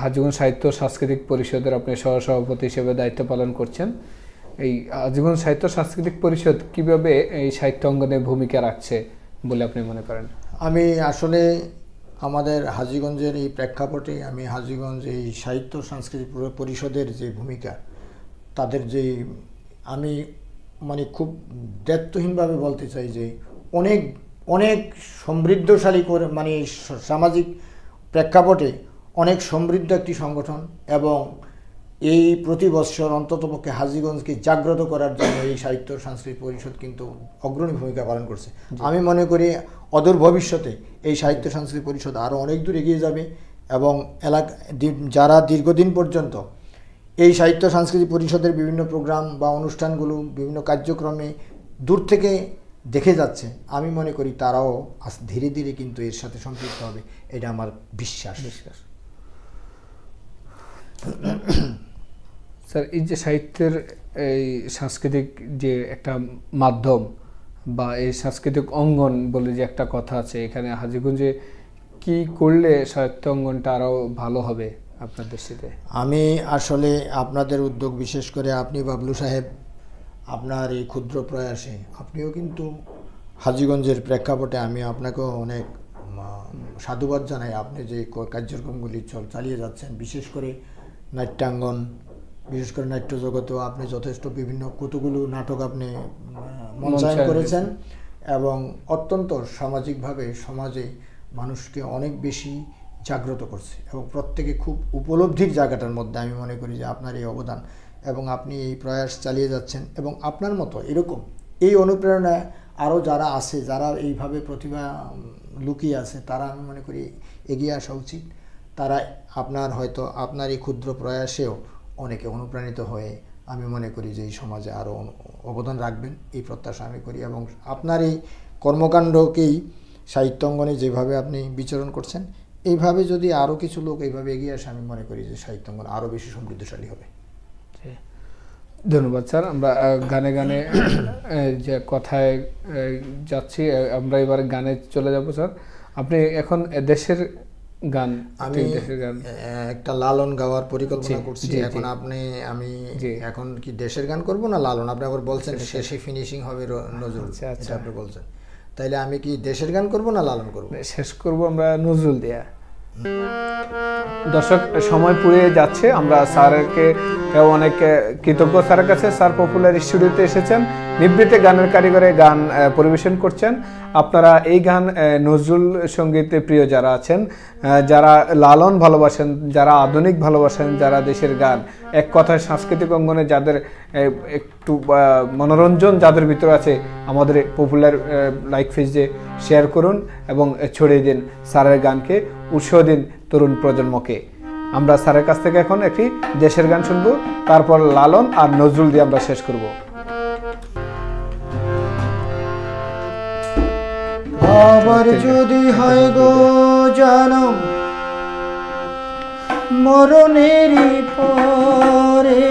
হাজীগঞ্জ সাহিত্য সাংস্কৃতিক পরিষদের আপনি সহসভাপতি হিসেবে দায়িত্ব পালন করছেন। এই আজীবন সাহিত্য সাংস্কৃতিক পরিষদ কিভাবে এই সাহিত্য অঙ্গনে ভূমিকা রাখছে বলে আপনি মনে করেন? আমি আসলে আমাদের হাজীগঞ্জের এই প্রেক্ষাপটে আমি হাজীগঞ্জ এই সাহিত্য সাংস্কৃতিক পরিষদের যে ভূমিকা, তাদের যে আমি মানে খুব দায়িত্বহীনভাবে বলতে চাই যে অনেক অনেক সমৃদ্ধশালী করে মানে সামাজিক প্রেক্ষাপটে অনেক সমৃদ্ধ একটি সংগঠন, এবং এই প্রতি বৎসর অন্ততপক্ষে হাজীগঞ্জকে জাগ্রত করার জন্য এই সাহিত্য সাংস্কৃতিক পরিষদ কিন্তু অগ্রণী ভূমিকা পালন করছে। আমি মনে করি অদূর ভবিষ্যতে এই সাহিত্য সাংস্কৃতিক পরিষদ আরও অনেক দূর এগিয়ে যাবে, এবং এলাকা যারা দীর্ঘদিন পর্যন্ত এই সাহিত্য সাংস্কৃতিক পরিষদের বিভিন্ন প্রোগ্রাম বা অনুষ্ঠানগুলো বিভিন্ন কার্যক্রমে দূর থেকে দেখে যাচ্ছে, আমি মনে করি তারাও ধীরে ধীরে কিন্তু এর সাথে সম্পৃক্ত হবে, এটা আমার বিশ্বাস। স্যার এই যে সাহিত্যের এই সাংস্কৃতিক যে একটা মাধ্যম বা এই সাংস্কৃতিক অঙ্গন বলে যে একটা কথা আছে, এখানে হাজীগঞ্জে কি করলে সাহিত্য অঙ্গনটা আরও ভালো হবে আপনার দৃষ্টিতে? আমি আসলে আপনাদের উদ্যোগ, বিশেষ করে আপনি বাবলু সাহেব, আপনার এই ক্ষুদ্র প্রয়াসে আপনিও কিন্তু হাজীগঞ্জের প্রেক্ষাপটে আমি আপনাকেও অনেক সাধুবাদ জানাই। আপনি যে কার্যক্রমগুলি চালিয়ে যাচ্ছেন, বিশেষ করে নাট্যাঙ্গন, বিশেষ করে নাট্যজগতেও আপনি যথেষ্ট বিভিন্ন কতগুলো নাটক আপনি মঞ্চায়ন করেছেন, এবং অত্যন্ত সামাজিকভাবে সমাজে মানুষকে অনেক বেশি জাগ্রত করছে, এবং প্রত্যেকে খুব উপলব্ধির জায়গাটার মধ্যে আমি মনে করি যে আপনার এই অবদান এবং আপনি এই প্রয়াস চালিয়ে যাচ্ছেন। এবং আপনার মতো এরকম এই অনুপ্রেরণায় আরও যারা আছে, যারা এইভাবে প্রতিভা লুকিয়ে আছে, তারা আমি মনে করি এগিয়ে আসা উচিত। তারা আপনার হয়তো আপনার এই ক্ষুদ্র প্রয়াসেও অনেকে অনুপ্রাণিত হয়ে আমি মনে করি যে এই সমাজে আরও অবদান রাখবেন, এই প্রত্যাশা আমি করি। এবং আপনার এই কর্মকাণ্ডকেই সাহিত্য অঙ্গনে যেভাবে আপনি বিচরণ করছেন, এইভাবে যদি আরও কিছু লোক এইভাবে এগিয়ে আসে, আমি মনে করি যে সাহিত্য অঙ্গন আরও বেশি সমৃদ্ধশালী হবে। ধন্যবাদ স্যার। আমরা গানে গানে যে কথায় যাচ্ছি, আমরা এবার গানে চলে যাব। স্যার আপনি এখন দেশের গান, আমি একটা লালন গাওয়ার পরিকল্পনা করছি এখন। আপনি আমি এখন কি দেশের গান করব না লালন? আপনি আবার বলছেন শেষে ফিনিশিং হবে নজরুল, আচ্ছা আপনি বলছেন, তাইলে আমি কি দেশের গান করব না লালন করব? শেষ করব আমরা নজরুল দিয়া। দর্শক সময় পুরিয়ে যাচ্ছে, আমরা স্যারকে অনেক কৃতজ্ঞ স্যারের কাছে। স্যার পপুলার স্টুডিওতে এসেছেন, নিবৃত্তে গানের কারিগরে গান পরিবেশন করছেন। আপনারা এই গান নজরুল সঙ্গীতে প্রিয় যারা আছেন, যারা লালন ভালোবাসেন, যারা আধুনিক ভালোবাসেন, যারা দেশের গান, এক কথায় সাংস্কৃতিক অঙ্গনে যাদের একটু মনোরঞ্জন যাদের ভিতরে আছে, আমাদের পপুলার লাইক পেজে শেয়ার করুন এবং ছড়িয়ে দিন স্যারের গানকে, উৎসাহ দিন তরুণ প্রজন্মকে। আমরা স্যারের কাছ থেকে এখন একটি দেশের গান শুনবো, তারপর লালন আর নজরুল দিয়ে আমরা শেষ করব। আবার যদি হয় গো জানম মরণেরই পরে,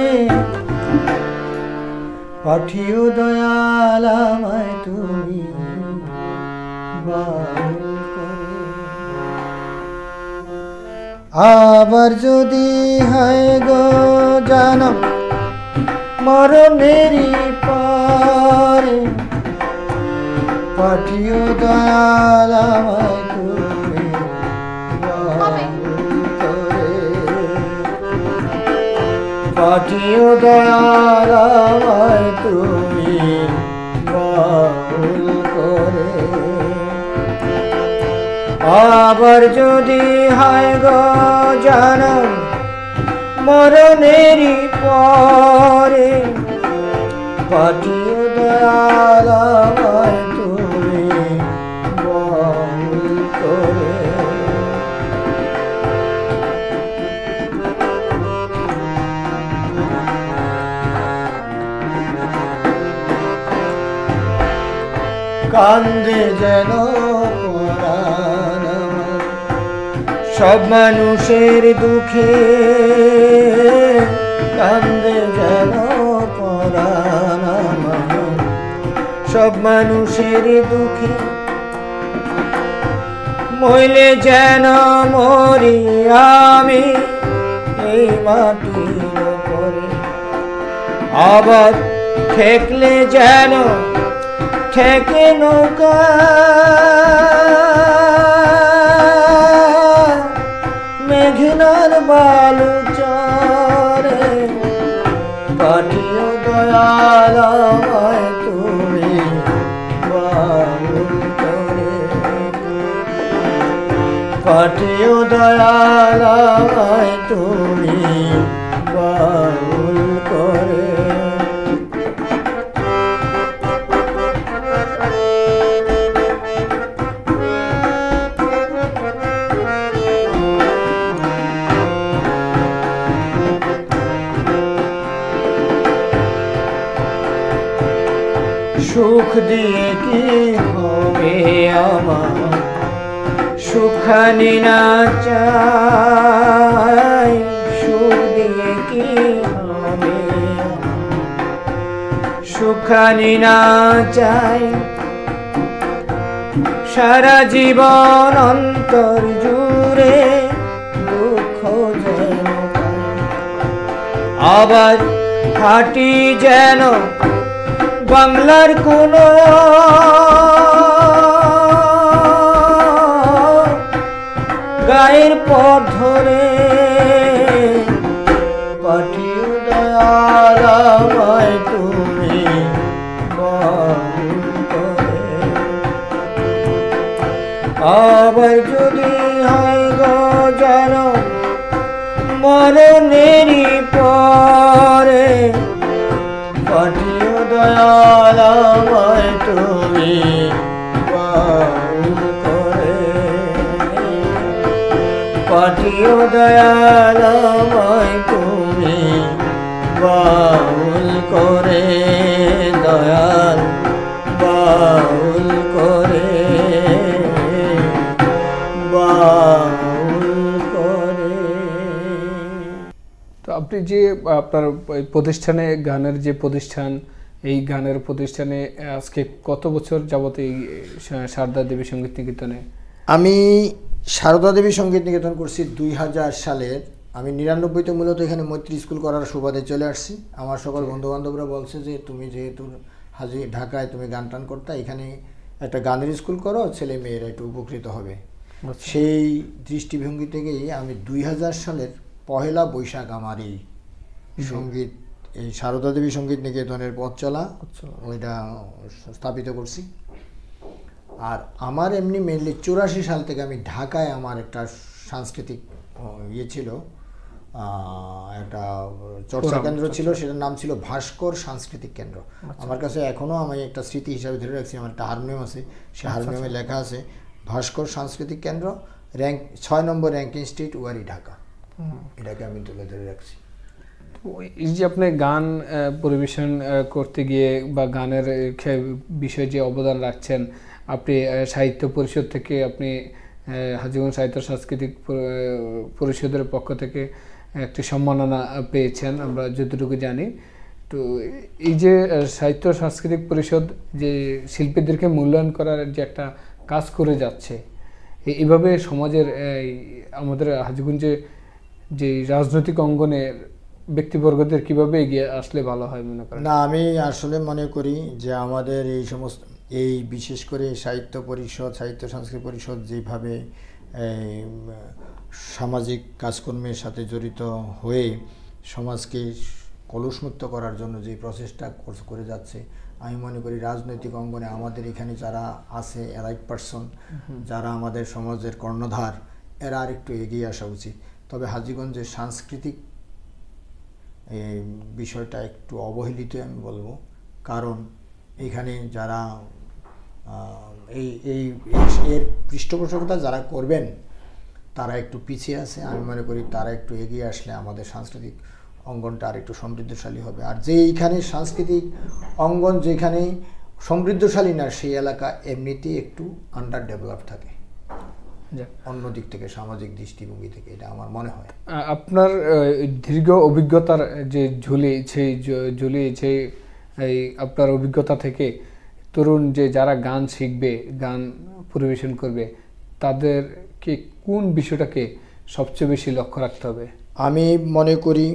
পাঠিও দয়াল আমায় তুমি বারে। আবার যদি হয় গো জানম মরণেরই পরে, পাঠিও দয়াল আমায় তুমি বারে। পাঠিও দয়ালয় তুমি বাউল করে আবার যদি হয় গো জনম মরণেরই পরে পাঠিও দয়ালয় তুমি বাউল করে। কান্দে যেন পরাণ সব মানুষের দুঃখে কান্দে যেন পরাণ সব মানুষের দুঃখে মইলে যেন মরি আমি এই মাটির উপরে আবার ঠেকলে যেন ঠেকে নৌকা মেঘনার বালু চরে পাঠিও দয়ালয় তুমি বাউল করে পাঠিও দয়ালয় তুমি বাউল করে। সুখ দিয়ে কি হবে আমার সুখানি না চাই সুখ দিয়ে কি হবে সুখানি না চাই সারা জীবন অন্তর জুড়ে দুঃখ যেন আবার হাঁটি যেন বাংলার কোনো গায়ের পথ ধরে পাঠিও দয়ালয় তুমি বাউল করে আবার যদি হয় গো জনম মরণেরই পরে পাঠিও দয়ালয় তুমি বাউল করে পাঠিও দয়ালয় তুমি বাউল করে দয়াল বাউল করে বাউল করে। তো আপনি যে আপনার প্রতিষ্ঠানে গানের যে প্রতিষ্ঠান এই গানের প্রতিষ্ঠানে আজকে কত বছর যাবত এই সারদা দেবী সঙ্গীত নিকেতনে? আমি সারদা দেবী সঙ্গীত নিকেতন করছি 2000 সালের। আমি 99তে মূলত এখানে মৈত্রী স্কুল করার সুবাদে চলে আসছি। আমার সকল বন্ধুবান্ধবরা বলছে যে তুমি যেহেতু হাজি ঢাকায় তুমি গান টান করতা এখানে একটা গানের স্কুল করো ছেলে মেয়েরা একটু উপকৃত হবে। সেই দৃষ্টিভঙ্গি থেকেই আমি 2000 সালের 1লা বৈশাখ আমার এই সঙ্গীত এই সারদা দেবী সঙ্গীত নিকেতনের পথ চলা ওইটা স্থাপিত করছি। আর আমার এমনি মেনলি 84 সাল থেকে আমি ঢাকায় আমার একটা সাংস্কৃতিক ইয়ে ছিল একটা চর্চা কেন্দ্র ছিল সেটার নাম ছিল ভাস্কর সাংস্কৃতিক কেন্দ্র। আমার কাছে এখনও আমি একটা স্মৃতি হিসাবে ধরে রাখছি আমার একটা হারমোনিয়াম আছে সে হারমোনিয়ামে লেখা আছে ভাস্কর সাংস্কৃতিক কেন্দ্র র্যাঙ্ক 6 নম্বর র্যাঙ্কিং স্ট্রিট ওয়ারি ঢাকা। এটাকে আমি তুলে ধরে রাখছি। এই যে আপনি গান পরিবেশন করতে গিয়ে বা গানের বিষয়ে যে অবদান রাখছেন আপনি সাহিত্য পরিষদ থেকে আপনি হাজিগঞ্জ সাহিত্য সাংস্কৃতিক পরিষদের পক্ষ থেকে একটি সম্মাননা পেয়েছেন আমরা যতটুকু জানি। তো এই যে সাহিত্য সাংস্কৃতিক পরিষদ যে শিল্পীদেরকে মূল্যায়ন করার যে একটা কাজ করে যাচ্ছে এইভাবে সমাজের আমাদের হাজিগঞ্জে যে রাজনৈতিক অঙ্গনের ব্যক্তিবর্গদের কিভাবে এগিয়ে আসলে ভালো হয় মনে করেন? না, আমি আসলে মনে করি যে আমাদের এই সমস্ত এই বিশেষ করে সাহিত্য পরিষদ সাহিত্য সংস্কৃতি পরিষদ যেভাবে সামাজিক কাজকর্মের সাথে জড়িত হয়ে समाज के कलुषमुक्त करार जन्य जे प्रचेष्टा करे जाच्छे आमी मने करी राजनैतिक अंगने आमादेर एखाने जारा आछे एलाइट पार्सन जारा आमादेर समाजेर कर्णधार एरा आरेकटु एगिये आसा उचित। तबे हाजीगंजेर सांस्कृतिक विषयटा एकटु अवहेलित आमी बोलबो, कारण एखाने जारा पृष्ठपोषकता जारा करबेन तारा एकटु पिछिये आछे। आमी मने करी तारा एकटु एगिये आसले आमादेर सांस्कृतिक अंगनटा आरेकटु समृद्धशाली होबे। आर जेइखाने सांस्कृतिक अंगन जेखाने समृद्धशाली ना सेइ एलाका एमनितेई एकटु आंडार डेभेलप थाके अन्य दिक थेके सामाजिक दृष्टिभंगी थेके। एटा आमार मने हय आपनार दीर्घ अभिज्ञतार जे झुली सेइ झुली सेइ आपनार अभिज्ञता थेके तरुण जे जारा गान शिखबे गान परिवेशन करबे तादेरके कोन विषयटाके सबचेये बेशि लक्ष्य राखते हबे? आमि मने करि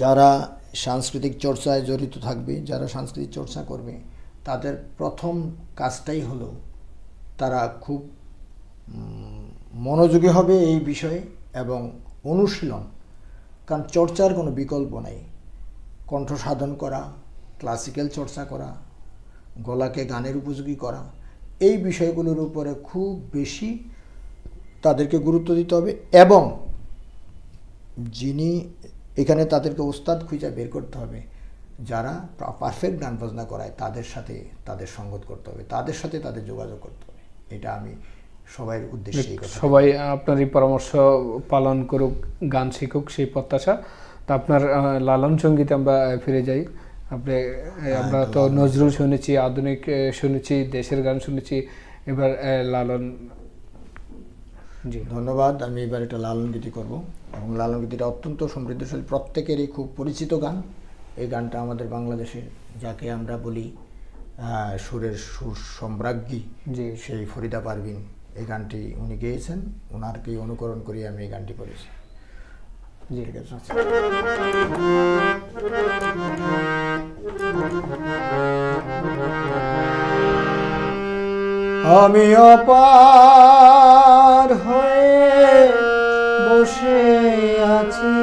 যারা সাংস্কৃতিক চর্চায় জড়িত থাকবে যারা সাংস্কৃতিক চর্চা করবে তাদের প্রথম কাজটাই হলো তারা খুব মনোযোগী হবে এই বিষয়ে এবং অনুশীলন, কারণ চর্চার কোনো বিকল্প নাই। কণ্ঠ সাধন করা, ক্লাসিক্যাল চর্চা করা, গলাকে গানের উপযোগী করা, এই বিষয়গুলোর উপরে খুব বেশি তাদেরকে গুরুত্ব দিতে হবে। এবং যিনি एखाने तादेरके उस्ताद खुंजे बेर करते हबे जारा परफेक्ट गान बजना कराय तादेर साथे तादेर संगत करते हबे, तादेर साथे तादेर जोगाजोग करते हबे। एटा आमी सबाइर उद्देश्य एई कथा सबाई आपनारই परामर्श पालन करुक गान शिखुक सेई प्रत्याशा। तो आपनार लालन संगीते आमरा फिरे जाई। आपनि आमरा तो नजरुल शुनेছি, आधुनिक শুনেছি, देशेर गान শুনেছি, एबार लालन जी धन्यवाद। आमि एबार एटा लालन गीति करब এবং লালন গীতিটা অত্যন্ত সমৃদ্ধশালী প্রত্যেকেরই খুব পরিচিত গান। এই গানটা আমাদের বাংলাদেশে যাকে আমরা বলি সুরের সুর সম্রাজ্ঞী যে সেই ফরিদা পারভীন এই গানটি উনি গেয়েছেন, ওনারকে অনুকরণ করে আমি এই গানটি করেছি। ঠিক আছে। আমি অপার হয়ে বসে আছি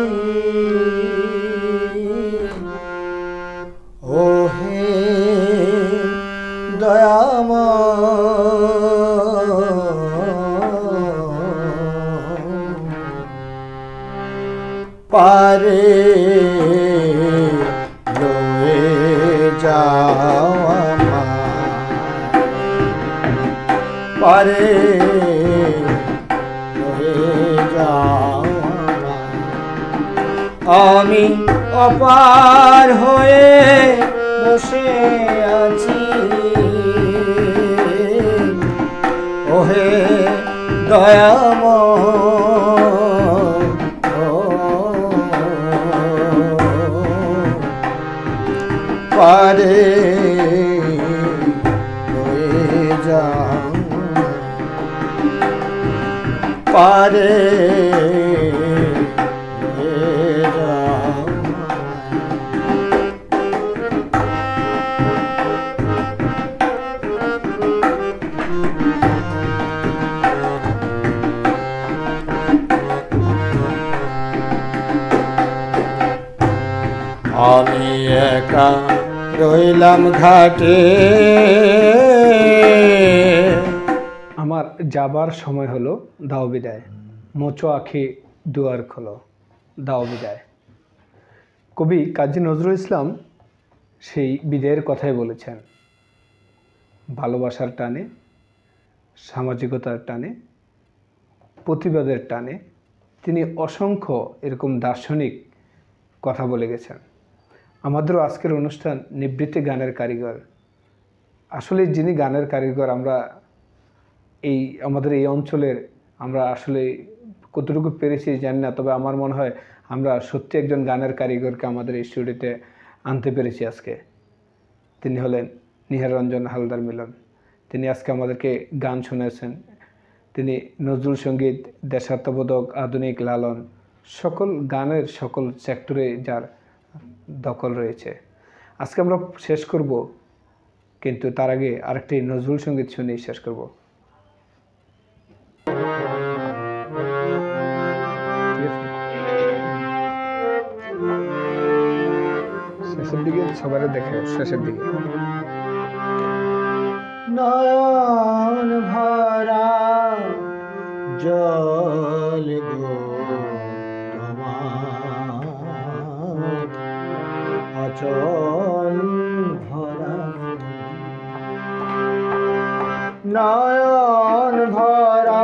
ওহে দয়াময়, পারে লয়ে যাও আমায়, পারে আমি অপার হয়ে বসে আছি ওহে দয়াময়, পারে লয়ে যাও, পারে আমি একা রইলাম ঘাটে। আমার যাবার সময় হলো, দাও বিদায় মোচো আখি দুয়ার খোলো, দাও বিদায়। কবি কাজী নজরুল ইসলাম সেই বিদায়ের কথাই বলেছেন। ভালোবাসার টানে, সামাজিকতার টানে, প্রতিবাদের টানে তিনি অসংখ্য এরকম দার্শনিক কথা বলে গেছেন। আমাদের আজকের অনুষ্ঠান নিবৃত্তি গানের কারিগর। আসলে যিনি গানের কারিগর আমরা এই আমাদের এই অঞ্চলের আমরা আসলে কতটুকু পেরেছি জানি না, তবে আমার মনে হয় আমরা সত্যি একজন গানের কারিগরকে আমাদের এই স্টুডিওতে আনতে পেরেছি আজকে। তিনি হলেন নিহার রঞ্জন হালদার মিলন। তিনি আজকে আমাদেরকে গান শুনিয়েছেন। তিনি নজরুল সঙ্গীত, দেশাত্মবোধক, আধুনিক, লালন সকল গানের সকল সেক্টরে যার দখল রয়েছে। আজকে আমরা শেষ করব, কিন্তু তার আগে আরেকটি নজরুল সঙ্গীত শুনে শেষ করব। দিকে সবারে দেখে শেষের দিকে নয়ন ভরা জল গো তোমার আচল ভরা নয়ন ভরা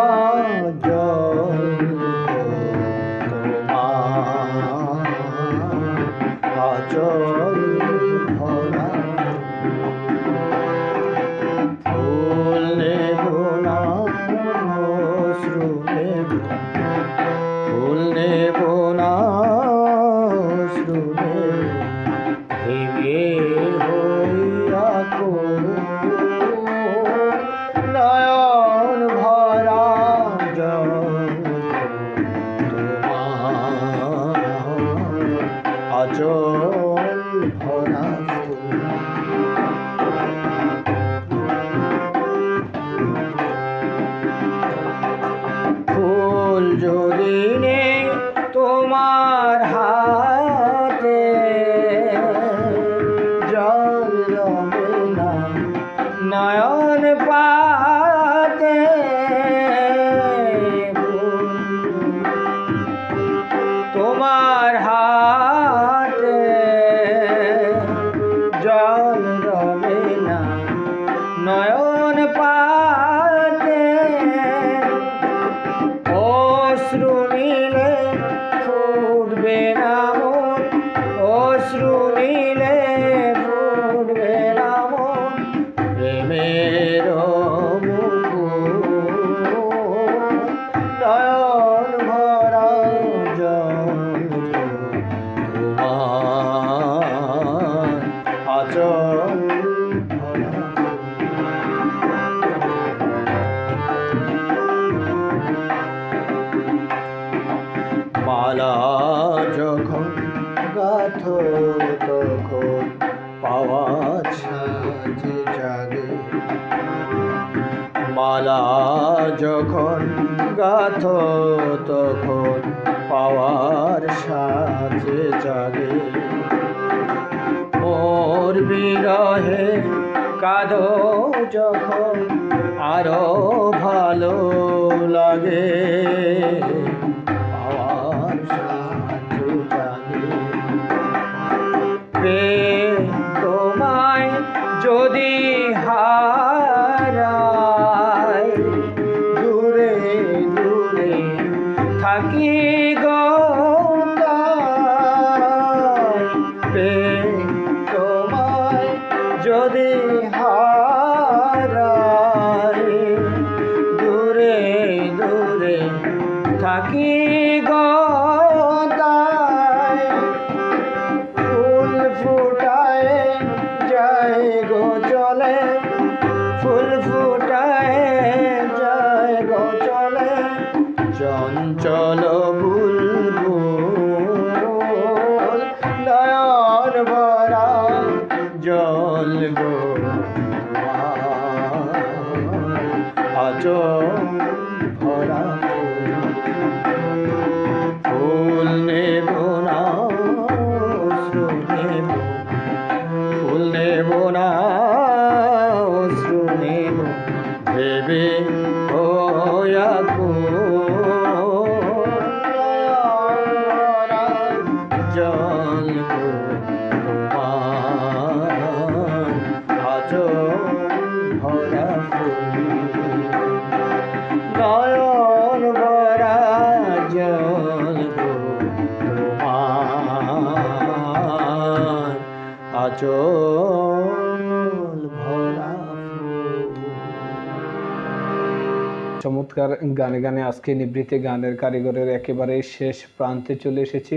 চমৎকার গানে গানে আজকে নিবৃত্তি গানের কারিগরের একেবারে শেষ প্রান্তে চলে এসেছি।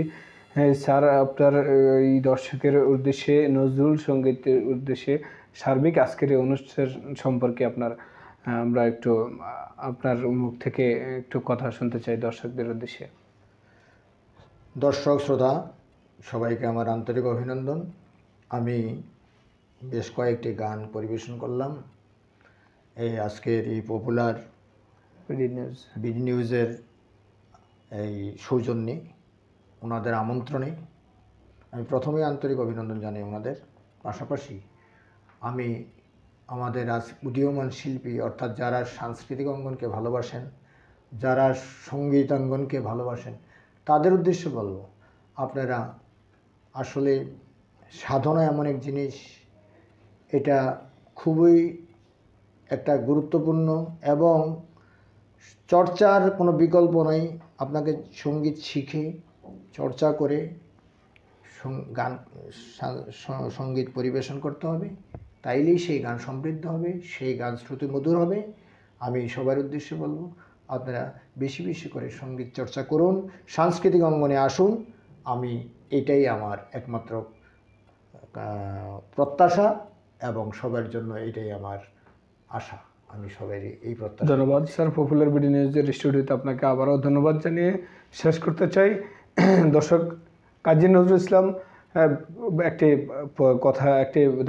স্যার, আপনার এই দর্শকের উদ্দেশ্যে নজরুল সঙ্গীতের উদ্দেশ্যে সার্বিক আজকের এই অনুষ্ঠান সম্পর্কে আমরা একটু আপনার মুখ থেকে একটু কথা শুনতে চাই দর্শকদের উদ্দেশ্যে। দর্শক শ্রোতা সবাইকে আমার আন্তরিক অভিনন্দন। আমি বেশ কয়েকটি গান পরিবেশন করলাম এই আজকের এই পপুলার বিডি নিউজের এই সৌজন্যে, ওনাদের আমন্ত্রণে। আমি প্রথমে আন্তরিক অভিনন্দন জানাই ওনাদের। পাশাপাশি আমি আমাদের আজ উদীয়মান শিল্পী অর্থাৎ যারা সাংস্কৃতিক অঙ্গনকে ভালোবাসেন, যারা সঙ্গীতাঙ্গনকে ভালোবাসেন, তাদের উদ্দেশ্যে বলবো আপনারা আসলে সাধনা এমন এক জিনিস, এটা খুবই একটা গুরুত্বপূর্ণ এবং চর্চার কোনো বিকল্প নেই। আপনাকে সঙ্গীত শিখে চর্চা করে গান সঙ্গীত পরিবেশন করতে হবে, তাইলেই সেই গান সমৃদ্ধ হবে, সেই গান শ্রুতি মধুর হবে। আমি সবার উদ্দেশ্যে বলবো আপনারা বেশি বেশি করে সঙ্গীত চর্চা করুন, সাংস্কৃতিক অঙ্গনে আসুন। আমি এটাই আমার একমাত্র প্রত্যাশা এবং সবার জন্য এটাই আমার আশা। আমি সবাইকে এই প্রত্যাশা। ধন্যবাদ স্যার। পপুলার বিডি নিউজের স্টুডিওতে আপনাকে আবারও ধন্যবাদ জানিয়ে শেষ করতে চাই। দর্শক, কাজী নজরুল ইসলাম একটি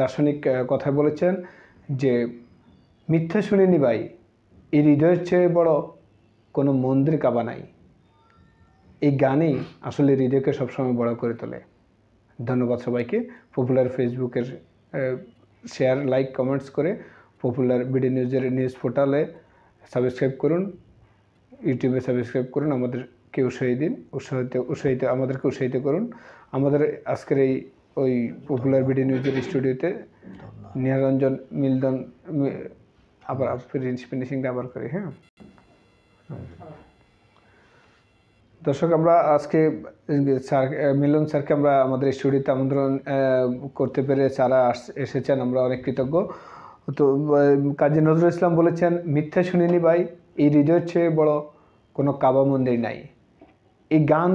দার্শনিক কথা বলেছেন যে মিথ্যা শুনে নিবাই এই হৃদয়ের চেয়ে বড় কোনো মন্দির কাবা নাই। এই গানই আসলে হৃদয়কে সবসময় বড় করে তোলে। ধন্যবাদ সবাইকে। পপুলার ফেসবুকের শেয়ার, লাইক, কমেন্টস করে পপুলার বিডি নিউজের নিউজ পোর্টালে সাবস্ক্রাইব করুন, ইউটিউবে সাবস্ক্রাইব করুন, আমাদেরকে উৎসাহ দিন, আমাদেরকে উৎসাহিত করুন। আমাদের আজকের ওই পপুলার বিডি নিউজের স্টুডিওতে নিহারঞ্জন মিলদন আবার ফিনিশিংটা আবার করি। হ্যাঁ দর্শক, আমরা আজকে স্যার মিলন স্যারকে আমরা আমাদের স্টুডিওতে আমন্ত্রণ করতে পেরে যারা এসেছেন আমরা অনেক কৃতজ্ঞ। তো কাজী নজরুল ইসলাম বলেছেন, মিথ্যা শুনিনি ভাই এই হৃদয়ের চেয়ে বড় কোনো কাবা মন্দির নাই। এই গান,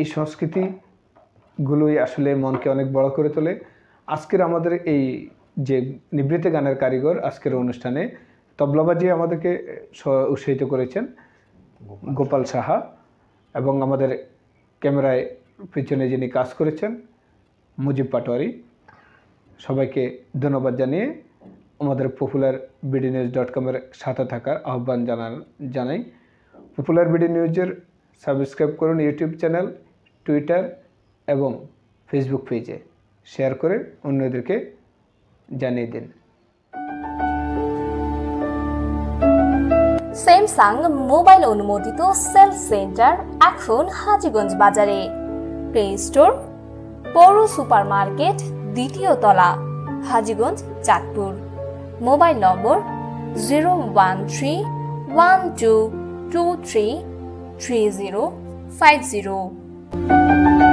এই সংস্কৃতিগুলোই আসলে মনকে অনেক বড় করে তোলে। আজকের আমাদের এই যে নিবৃত্ত গানের কারিগর আজকের অনুষ্ঠানে তবলাবাজি আমাদেরকে উৎসাহিত করেছেন গোপাল সাহা, এবং আমাদের ক্যামেরায় পিছনে যিনি কাজ করেছেন মুজিব পাটোয়ারি। সবাইকে ধন্যবাদ জানিয়ে আমাদের পপুলার বিডি নিউজ .com-এর সাথে থাকার আহ্বান জানাই। পপুলার বিডি নিউজের সাবস্ক্রাইব করুন ইউটিউব চ্যানেল, টুইটার এবং ফেসবুক পেজে, শেয়ার করে অন্যদেরকে জানিয়ে দিন। স্যামসাং মোবাইল অনুমোদিত সেলস সেন্টার এখন হাজীগঞ্জ বাজারে, প্লে স্টোর, পৌর সুপার মার্কেট, দ্বিতীয় তলা, হাজীগঞ্জ, চাঁদপুর। মোবাইল নম্বর 01312233050।